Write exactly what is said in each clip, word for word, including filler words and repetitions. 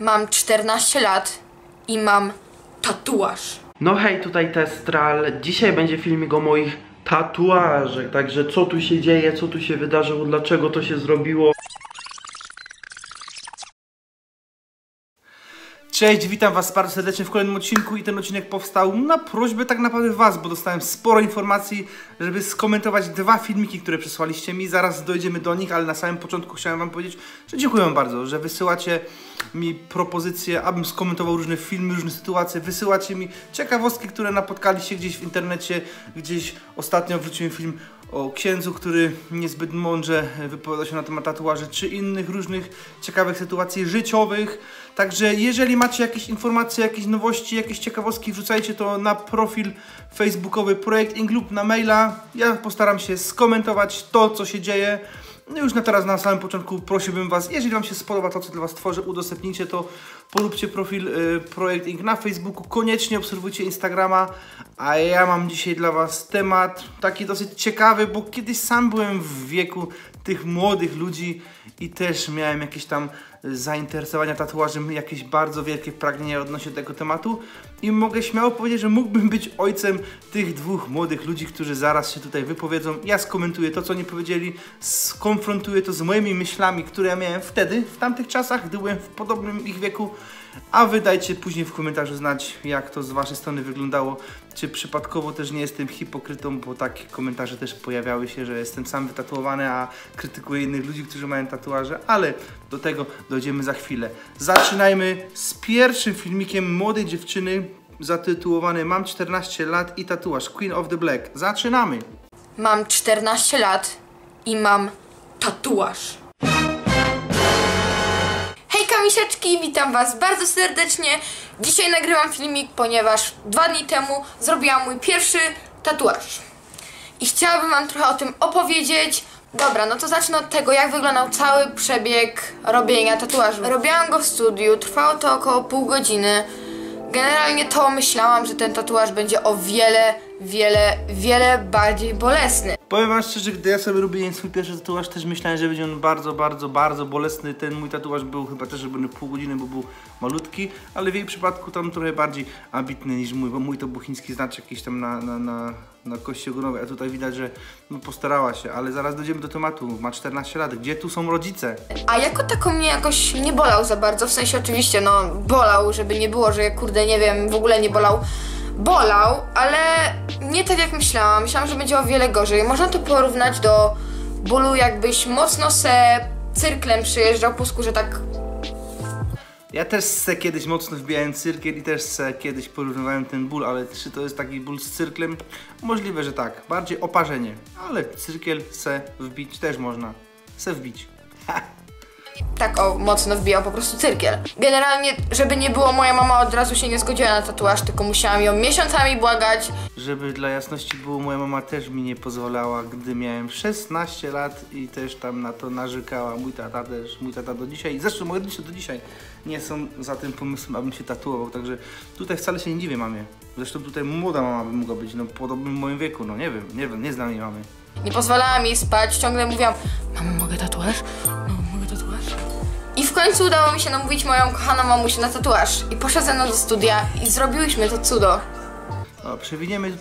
Mam czternaście lat i mam tatuaż. No hej, tutaj Testral. Dzisiaj będzie filmik o moich tatuażach. Także co tu się dzieje, co tu się wydarzyło, dlaczego to się zrobiło. Cześć, witam was bardzo serdecznie w kolejnym odcinku i ten odcinek powstał na prośbę tak naprawdę was, bo dostałem sporo informacji, żeby skomentować dwa filmiki, które przysłaliście mi. Zaraz dojdziemy do nich, ale na samym początku chciałem wam powiedzieć, że dziękuję wam bardzo, że wysyłacie mi propozycje, abym skomentował różne filmy, różne sytuacje. Wysyłacie mi ciekawostki, które napotkaliście gdzieś w internecie. Gdzieś ostatnio wrzuciłem film o księdzu, który niezbyt mądrze wypowiada się na temat tatuaży, czy innych różnych ciekawych sytuacji życiowych. Także jeżeli macie jakieś informacje, jakieś nowości, jakieś ciekawostki, wrzucajcie to na profil facebookowy Projekt Ink lub na maila. Ja postaram się skomentować to, co się dzieje. No już na teraz, na samym początku prosiłbym was, jeżeli wam się spodoba to, co dla was tworzę, udostępnijcie to, polubcie profil y, Projekt Ink na Facebooku, koniecznie obserwujcie Instagrama, a ja mam dzisiaj dla was temat taki dosyć ciekawy, bo kiedyś sam byłem w wieku tych młodych ludzi i też miałem jakieś tam zainteresowania tatuażem, jakieś bardzo wielkie pragnienia odnośnie tego tematu i mogę śmiało powiedzieć, że mógłbym być ojcem tych dwóch młodych ludzi, którzy zaraz się tutaj wypowiedzą. Ja skomentuję to, co oni powiedzieli, skonfrontuję to z moimi myślami, które ja miałem wtedy, w tamtych czasach, gdy byłem w podobnym ich wieku, a wy dajcie później w komentarzu znać, jak to z waszej strony wyglądało, czy przypadkowo też nie jestem hipokrytą, bo takie komentarze też pojawiały się, że jestem sam wytatuowany, a krytykuję innych ludzi, którzy mają tatuaże, ale do tego dojdziemy za chwilę. Zaczynajmy z pierwszym filmikiem młodej dziewczyny zatytułowany Mam czternaście lat i tatuaż, Queen of the Black. Zaczynamy! Mam czternaście lat i mam tatuaż. Misiaczki, witam was bardzo serdecznie. Dzisiaj nagrywam filmik, ponieważ dwa dni temu zrobiłam mój pierwszy tatuaż i chciałabym wam trochę o tym opowiedzieć. Dobra, no to zacznę od tego, jak wyglądał cały przebieg robienia tatuażu. Robiłam go w studiu, trwało to około pół godziny. Generalnie to myślałam, że ten tatuaż będzie o wiele, wiele, wiele bardziej bolesny. Powiem wam szczerze, gdy ja sobie robiłem swój pierwszy tatuaż, też myślałem, że będzie on bardzo, bardzo, bardzo bolesny. Ten mój tatuaż był chyba też robiony pół godziny, bo był malutki, ale w jej przypadku tam trochę bardziej ambitny niż mój, bo mój to był chiński znaczek jakiś tam na, na, na, na kości ogonowej, a tutaj widać, że no, postarała się, ale zaraz dojdziemy do tematu. Ma czternaście lat, gdzie tu są rodzice? A jako tako mnie jakoś nie bolał za bardzo, w sensie oczywiście, no bolał, żeby nie było, że kurde nie wiem, w ogóle nie bolał. Bolał, ale nie tak jak myślałam. Myślałam, że będzie o wiele gorzej. Można to porównać do bólu, jakbyś mocno se cyrklem przyjeżdżał po skórze, tak. Ja też se kiedyś mocno wbijałem cyrkiel i też se kiedyś porównywałem ten ból, ale czy to jest taki ból z cyrklem? Możliwe, że tak. Bardziej oparzenie. Ale cyrkiel se wbić też można. Se wbić. Tak o, mocno wbijał po prostu cyrkiel. Generalnie, żeby nie było, moja mama od razu się nie zgodziła na tatuaż, tylko musiałam ją miesiącami błagać. Żeby dla jasności było, moja mama też mi nie pozwalała, gdy miałem szesnaście lat i też tam na to narzekała. Mój tata też, mój tata do dzisiaj, zresztą moi rodzice do dzisiaj nie są za tym pomysłem, abym się tatuował, także tutaj wcale się nie dziwię mamie. Zresztą tutaj młoda mama by mogła być, no podobnym w moim wieku, no nie wiem, nie wiem, nie znam jej mamy. Nie pozwalała mi spać, ciągle mówiłam, mamo, mogę tatuaż? I w końcu udało mi się namówić moją kochaną mamusię na tatuaż i poszła ze mną do studia i zrobiłyśmy to cudo. O, przewiniemy,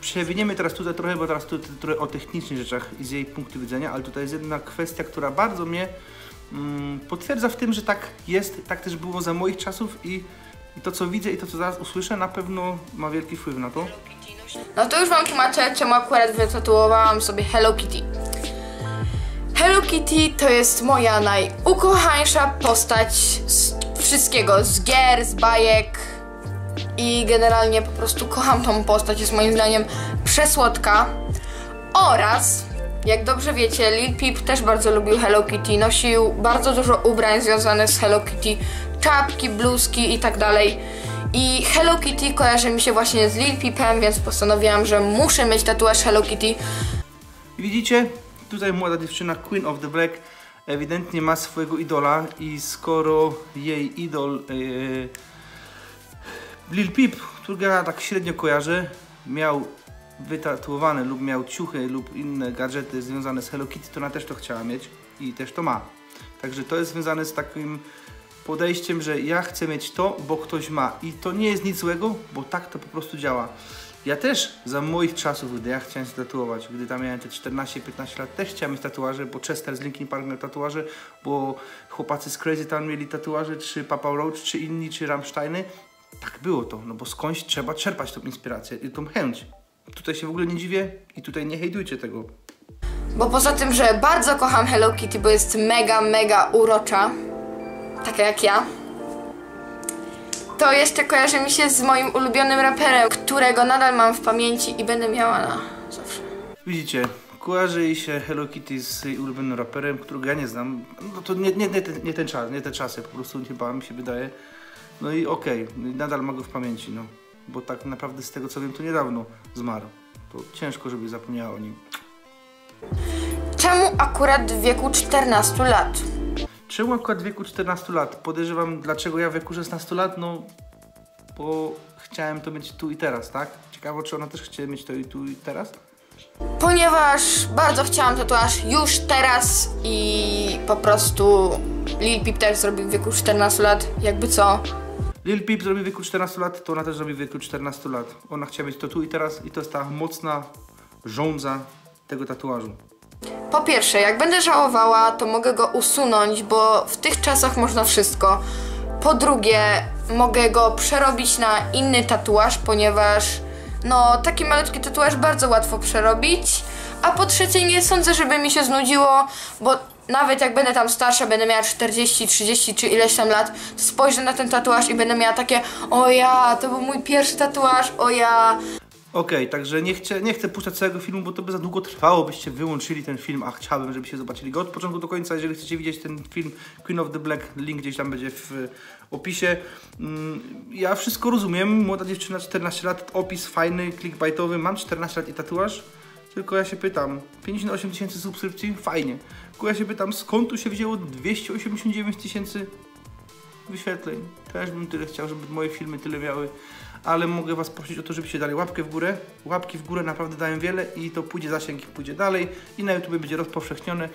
przewiniemy teraz tutaj trochę, bo teraz tutaj trochę o technicznych rzeczach i z jej punktu widzenia, ale tutaj jest jedna kwestia, która bardzo mnie mm, potwierdza w tym, że tak jest, tak też było za moich czasów i, i to co widzę i to co zaraz usłyszę na pewno ma wielki wpływ na to. No to już wam tłumaczę, czemu akurat wytatuowałam sobie Hello Kitty. Hello Kitty to jest moja najukochańsza postać z wszystkiego, z gier, z bajek i generalnie po prostu kocham tą postać, jest moim zdaniem przesłodka. Oraz, jak dobrze wiecie, Lil Peep też bardzo lubił Hello Kitty, nosił bardzo dużo ubrań związanych z Hello Kitty, czapki, bluzki i tak dalej. I Hello Kitty kojarzy mi się właśnie z Lil Peepem, więc postanowiłam, że muszę mieć tatuaż Hello Kitty. Widzicie? Tutaj młoda dziewczyna Queen of the Black ewidentnie ma swojego idola i skoro jej idol yy, Lil Peep, którego ja tak średnio kojarzę, miał wytatuowane lub miał ciuchy lub inne gadżety związane z Hello Kitty, to ona też to chciała mieć i też to ma. Także to jest związane z takim podejściem, że ja chcę mieć to, bo ktoś ma. I to nie jest nic złego, bo tak to po prostu działa. Ja też za moich czasów, gdy ja chciałem się tatuować, gdy tam miałem te czternaście piętnaście lat, też chciałem mieć tatuaże, bo Chester z Linkin Park miał tatuaże, bo chłopacy z Crazy Town mieli tatuaże, czy Papa Roach, czy inni, czy Rammsteiny. Tak było to, no bo skądś trzeba czerpać tą inspirację i tą chęć. Tutaj się w ogóle nie dziwię i tutaj nie hejtujcie tego. Bo poza tym, że bardzo kocham Hello Kitty, bo jest mega, mega urocza, taka jak ja, to jeszcze kojarzy mi się z moim ulubionym raperem, którego nadal mam w pamięci i będę miała na zawsze. Widzicie, kojarzy się Hello Kitty z jej ulubionym raperem, którego ja nie znam. No to nie, nie, nie, ten, nie ten czas, nie te czasy, po prostu chyba mi się wydaje. No i okej, okay, nadal ma go w pamięci, no. Bo tak naprawdę z tego co wiem, to niedawno zmarł. To ciężko, żeby zapomniała o nim. Czemu akurat w wieku czternastu lat? Czemu akurat w wieku czternastu lat? Podejrzewam, dlaczego ja w wieku szesnastu lat? No, bo chciałem to mieć tu i teraz, tak? Ciekawe, czy ona też chciała mieć to i tu i teraz? Ponieważ bardzo chciałam tatuaż już teraz i po prostu Lil Peep też zrobił w wieku czternastu lat, jakby co. Lil Peep zrobił w wieku czternastu lat, to ona też zrobi w wieku czternastu lat. Ona chciała mieć to tu i teraz i to jest ta mocna żądza tego tatuażu. Po pierwsze, jak będę żałowała, to mogę go usunąć, bo w tych czasach można wszystko. Po drugie, mogę go przerobić na inny tatuaż, ponieważ no, taki malutki tatuaż bardzo łatwo przerobić. A po trzecie, nie sądzę, żeby mi się znudziło, bo nawet jak będę tam starsza, będę miała czterdzieści, trzydzieści czy ileś tam lat, to spojrzę na ten tatuaż i będę miała takie: o ja, to był mój pierwszy tatuaż, o ja. Okej, okay, także nie chcę, nie chcę puszczać całego filmu, bo to by za długo trwało, byście wyłączyli ten film, a chciałbym, żebyście zobaczyli go od początku do końca. Jeżeli chcecie widzieć ten film Queen of the Black, link gdzieś tam będzie w opisie. Ja wszystko rozumiem, młoda dziewczyna, czternaście lat, opis fajny, clickbaitowy, mam czternaście lat i tatuaż. Tylko ja się pytam, pięćdziesiąt osiem tysięcy subskrypcji, fajnie. Tylko ja się pytam, skąd tu się wzięło dwieście osiemdziesiąt dziewięć tysięcy wyświetleń. Też bym tyle chciał, żeby moje filmy tyle miały. Ale mogę was prosić o to, żebyście dali łapkę w górę. Łapki w górę naprawdę dają wiele i to pójdzie zasięg i pójdzie dalej. I na YouTube będzie rozpowszechnione.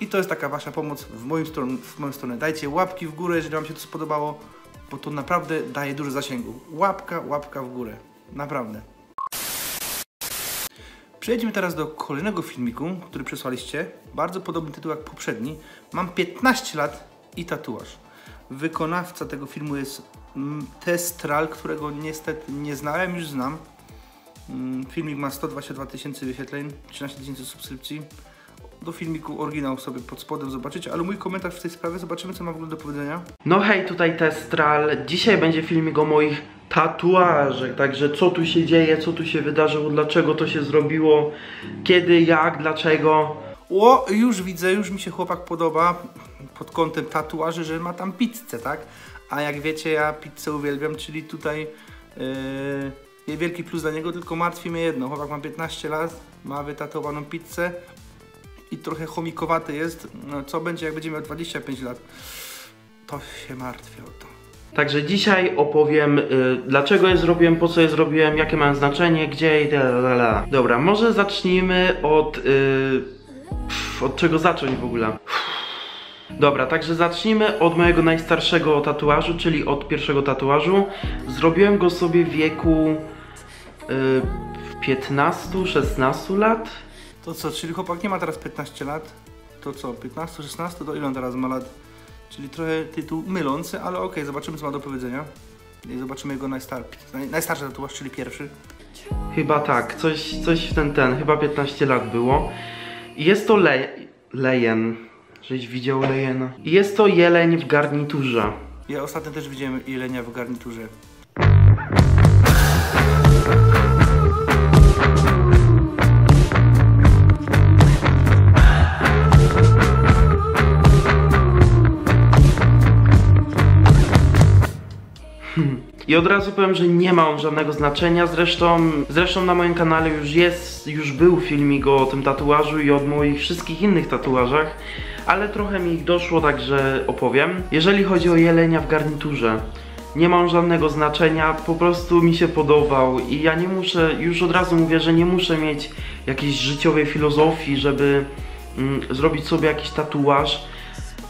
I to jest taka wasza pomoc w moim stronę, w moją stronę. Dajcie łapki w górę, jeżeli wam się to spodobało, bo to naprawdę daje dużo zasięgu. Łapka, łapka w górę. Naprawdę. Przejdźmy teraz do kolejnego filmiku, który przesłaliście. Bardzo podobny tytuł jak poprzedni. Mam piętnaście lat i tatuaż. Wykonawca tego filmu jest Testral, którego niestety nie znałem, już znam. Filmik ma sto dwadzieścia dwa tysiące wyświetleń, trzynaście tysięcy subskrypcji. Do filmiku oryginał sobie pod spodem zobaczycie, ale mój komentarz w tej sprawie, zobaczymy co ma w ogóle do powiedzenia. No hej, tutaj Testral. Dzisiaj będzie filmik o moich tatuażach, także co tu się dzieje, co tu się wydarzyło, dlaczego to się zrobiło, kiedy, jak, dlaczego. O, już widzę, już mi się chłopak podoba pod kątem tatuaży, że ma tam pizzę, tak? A jak wiecie, ja pizzę uwielbiam, czyli tutaj yy, wielki plus dla niego, tylko martwi mnie jedno. Chłopak ma piętnaście lat, ma wytatowaną pizzę i trochę chomikowaty jest. No, co będzie, jak będzie miał dwadzieścia pięć lat? To się martwię o to. Także dzisiaj opowiem, y, dlaczego je zrobiłem, po co je zrobiłem, jakie mają znaczenie, gdzie i dalej. Dobra, może zacznijmy od... Y, pff, od czego zacząć w ogóle? Dobra, także zacznijmy od mojego najstarszego tatuażu, czyli od pierwszego tatuażu. Zrobiłem go sobie w wieku y, piętnaście szesnaście lat. To co, czyli chłopak nie ma teraz piętnaście lat? To co, piętnaście szesnaście, to ile on teraz ma lat? Czyli trochę tytuł mylący, ale okej, okay, zobaczymy co ma do powiedzenia. I zobaczymy jego najstar naj najstarszy tatuaż, czyli pierwszy. Chyba tak, coś, coś w ten ten, chyba piętnaście lat było. I jest to le lejen. Żeś widział jelena. Jest to jeleń w garniturze. Ja ostatnio też widziałem jelenia w garniturze. I od razu powiem, że nie ma on żadnego znaczenia, zresztą, zresztą na moim kanale już jest, już był filmik o tym tatuażu i o moich wszystkich innych tatuażach, ale trochę mi ich doszło, także opowiem. Jeżeli chodzi o jelenia w garniturze, nie ma on żadnego znaczenia, po prostu mi się podobał i ja nie muszę, już od razu mówię, że nie muszę mieć jakiejś życiowej filozofii, żeby mm, zrobić sobie jakiś tatuaż.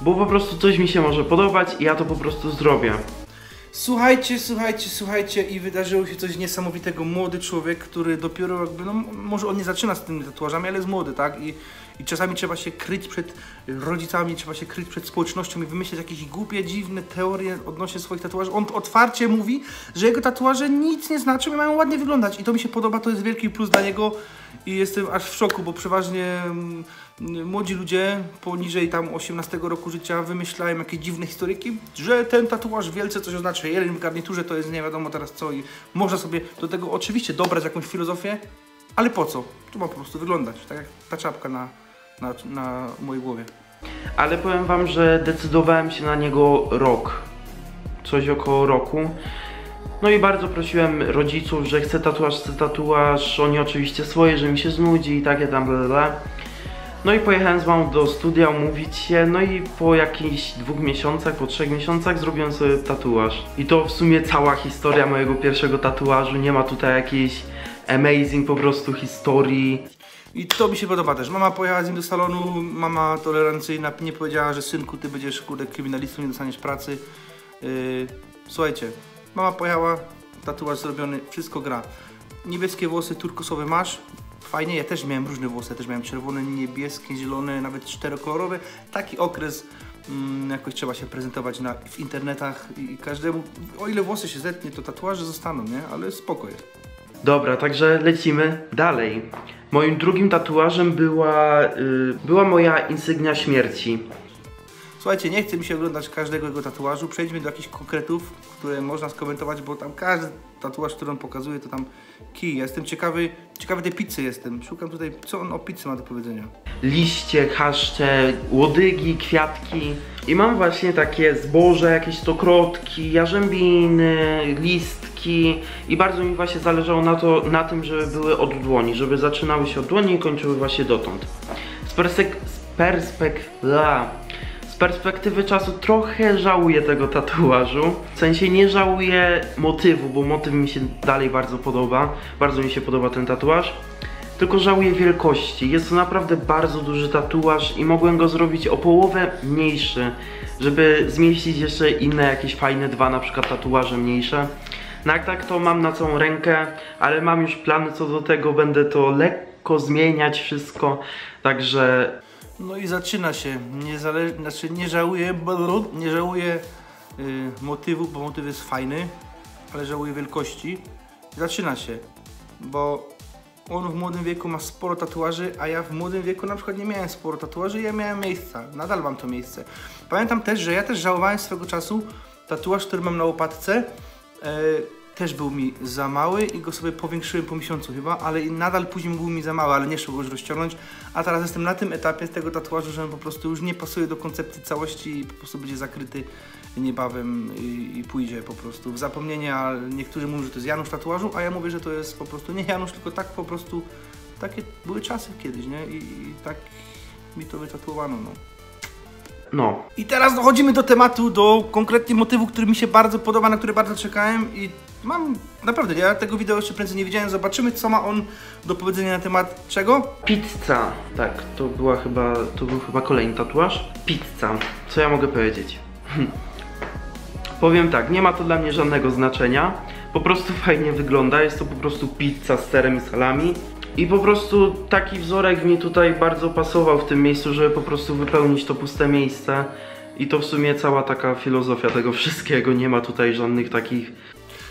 bo po prostu coś mi się może podobać i ja to po prostu zrobię. Słuchajcie, słuchajcie, słuchajcie i wydarzyło się coś niesamowitego. Młody człowiek, który dopiero jakby, no może on nie zaczyna z tymi tatuażami, ale jest młody, tak? I, i czasami trzeba się kryć przed rodzicami, trzeba się kryć przed społecznością i wymyślać jakieś głupie, dziwne teorie odnośnie swoich tatuaży. On otwarcie mówi, że jego tatuaże nic nie znaczą i mają ładnie wyglądać i to mi się podoba, to jest wielki plus dla niego i jestem aż w szoku, bo przeważnie młodzi ludzie poniżej tam osiemnastego roku życia wymyślają jakieś dziwne historyki, że ten tatuaż wielce coś oznacza, jeleń w garniturze to jest nie wiadomo teraz co i można sobie do tego oczywiście dobrać jakąś filozofię, ale po co? To ma po prostu wyglądać, tak jak ta czapka na, na, na mojej głowie. Ale powiem wam, że decydowałem się na niego rok, coś około roku. No i bardzo prosiłem rodziców, że chcę tatuaż, chcę tatuaż, oni oczywiście swoje, że mi się znudzi i takie tam bla bla. No i pojechałem z mamą do studia umówić się, no i po jakichś dwóch miesiącach, po trzech miesiącach zrobiłem sobie tatuaż. I to w sumie cała historia mojego pierwszego tatuażu, nie ma tutaj jakiejś amazing po prostu historii. I to mi się podoba też. Mama pojechała z nim do salonu, mama tolerancyjna nie powiedziała, że synku, ty będziesz kurde kryminalistą, nie dostaniesz pracy. Yy, słuchajcie. Mama pojechała, tatuaż zrobiony, wszystko gra. Niebieskie włosy turkusowe masz, fajnie, ja też miałem różne włosy, ja też miałem czerwone, niebieskie, zielone, nawet czterokolorowe. Taki okres mm, jakoś trzeba się prezentować na, w internetach i każdemu, o ile włosy się zetnie, to tatuaże zostaną, nie? Ale spoko jest. Dobra, także lecimy dalej. Moim drugim tatuażem była, yy, była moja insygnia śmierci. Słuchajcie, nie chce mi się oglądać każdego jego tatuażu, przejdźmy do jakichś konkretów, które można skomentować, bo tam każdy tatuaż, który on pokazuje, to tam kij. Ja jestem ciekawy, ciekawy tej pizzy jestem, szukam tutaj, co on o pizzy ma do powiedzenia. Liście, chaszcze, łodygi, kwiatki i mam właśnie takie zboże, jakieś stokrotki, jarzębiny, listki i bardzo mi właśnie zależało na, to, na tym, żeby były od dłoni, żeby zaczynały się od dłoni i kończyły właśnie dotąd. Z perspek... z perspek... La. Z perspektywy czasu trochę żałuję tego tatuażu, w sensie nie żałuję motywu, bo motyw mi się dalej bardzo podoba, bardzo mi się podoba ten tatuaż, tylko żałuję wielkości. Jest to naprawdę bardzo duży tatuaż i mogłem go zrobić o połowę mniejszy, żeby zmieścić jeszcze inne jakieś fajne dwa na przykład tatuaże mniejsze. No jak tak to mam na całą rękę, ale mam już plany co do tego, będę to lekko zmieniać wszystko, także... No i zaczyna się, nie, zale... znaczy, nie żałuję, nie żałuję yy, motywu, bo motyw jest fajny, ale żałuję wielkości. Zaczyna się, bo on w młodym wieku ma sporo tatuaży, a ja w młodym wieku na przykład nie miałem sporo tatuaży, ja miałem miejsca, nadal mam to miejsce. Pamiętam też, że ja też żałowałem swego czasu tatuaż, który mam na łopatce, yy, też był mi za mały i go sobie powiększyłem po miesiącu chyba, ale i nadal później był mi za mały, ale nie szło go już rozciągnąć. A teraz jestem na tym etapie tego tatuażu, że on po prostu już nie pasuje do koncepcji całości i po prostu będzie zakryty niebawem i, i pójdzie po prostu w zapomnienie, a niektórzy mówią, że to jest Janusz tatuażu, a ja mówię, że to jest po prostu nie Janusz, tylko tak po prostu takie były czasy kiedyś, nie? I, i tak mi to wytatuowano, no. No. I teraz dochodzimy do tematu, do konkretnie motywu, który mi się bardzo podoba, na który bardzo czekałem i mam, naprawdę, ja tego wideo jeszcze prędzej nie widziałem, zobaczymy co ma on do powiedzenia na temat czego? Pizza. Tak, to była chyba, to był chyba kolejny tatuaż. Pizza. Co ja mogę powiedzieć? Powiem tak, nie ma to dla mnie żadnego znaczenia, po prostu fajnie wygląda, jest to po prostu pizza z serem i salami. I po prostu taki wzorek mi tutaj bardzo pasował w tym miejscu, żeby po prostu wypełnić to puste miejsce. I to w sumie cała taka filozofia tego wszystkiego, nie ma tutaj żadnych takich...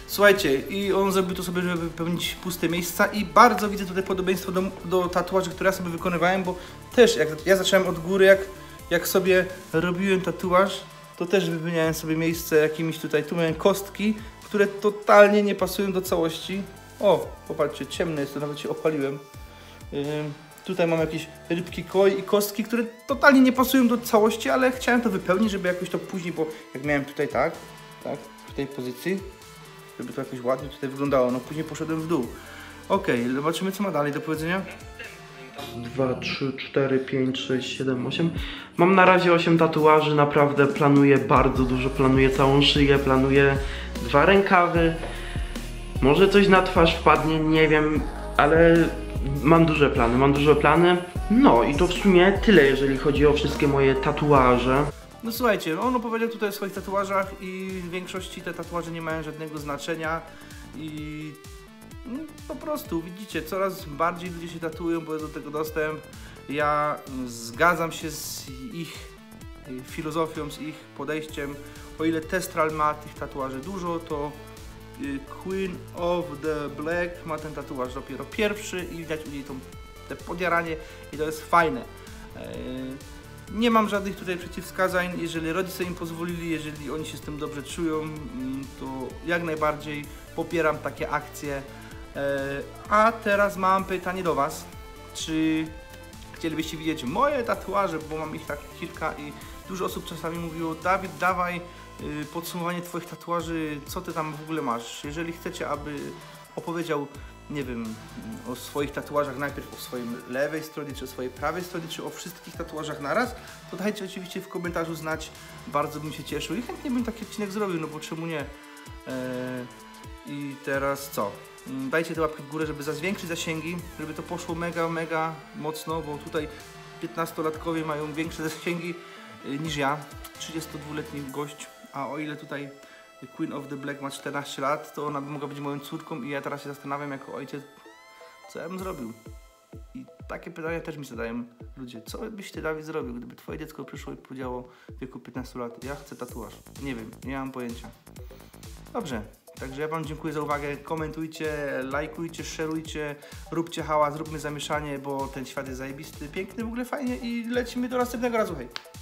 Słuchajcie, i on zrobił to sobie, żeby wypełnić puste miejsca i bardzo widzę tutaj podobieństwo do, do tatuaży, które ja sobie wykonywałem, bo też jak ja zacząłem od góry, jak, jak sobie robiłem tatuaż, to też wypełniałem sobie miejsce jakimiś tutaj, tu miałem kostki, które totalnie nie pasują do całości. O, popatrzcie, ciemne jest to, nawet się opaliłem. Yy, tutaj mam jakieś rybki koi i kostki, które totalnie nie pasują do całości, ale chciałem to wypełnić, żeby jakoś to później, bo jak miałem tutaj tak, tak, w tej pozycji, żeby to jakoś ładnie tutaj wyglądało, no później poszedłem w dół. Okej, okay, zobaczymy co ma dalej do powiedzenia. dwa, trzy, cztery, pięć, sześć, siedem, osiem. Mam na razie osiem tatuaży, naprawdę planuję bardzo dużo, planuję całą szyję, planuję dwa rękawy. Może coś na twarz wpadnie, nie wiem, ale mam duże plany, mam duże plany. No i to w sumie tyle, jeżeli chodzi o wszystkie moje tatuaże. No słuchajcie, on opowiedział tutaj o swoich tatuażach i w większości te tatuaże nie mają żadnego znaczenia i no, po prostu widzicie, coraz bardziej ludzie się tatują, bo jest do tego dostęp. Ja zgadzam się z ich filozofią, z ich podejściem. O ile Testral ma tych tatuaży dużo, to Queen of the Black ma ten tatuaż dopiero pierwszy i widać u niej tą, te podjaranie i to jest fajne. Nie mam żadnych tutaj przeciwwskazań, jeżeli rodzice im pozwolili, jeżeli oni się z tym dobrze czują, to jak najbardziej popieram takie akcje. A teraz mam pytanie do Was, czy chcielibyście widzieć moje tatuaże, bo mam ich tak kilka i dużo osób czasami mówiło: Dawid, dawaj podsumowanie Twoich tatuaży, co Ty tam w ogóle masz. Jeżeli chcecie, aby opowiedział, nie wiem, o swoich tatuażach, najpierw o swojej lewej stronie, czy o swojej prawej stronie, czy o wszystkich tatuażach naraz, to dajcie oczywiście w komentarzu znać, bardzo bym się cieszył i chętnie bym taki odcinek zrobił, no bo czemu nie? Eee, I teraz co? Dajcie te łapki w górę, żeby zwiększyć zasięgi, żeby to poszło mega, mega mocno, bo tutaj piętnastolatkowie mają większe zasięgi niż ja, trzydziestodwuletni gość, a o ile tutaj Queen of the Black ma czternaście lat, to ona mogła być moją córką i ja teraz się zastanawiam jako ojciec, co ja bym zrobił. I takie pytania też mi zadają ludzie: co byś Ty, Dawid, zrobił, gdyby Twoje dziecko przyszło i powiedziało w wieku piętnastu lat: ja chcę tatuaż? Nie wiem, nie mam pojęcia. Dobrze, także ja Wam dziękuję za uwagę, komentujcie, lajkujcie, szerujcie, róbcie hałas, zróbmy zamieszanie, bo ten świat jest zajebisty, piękny, w ogóle fajnie i lecimy do następnego razu, hej!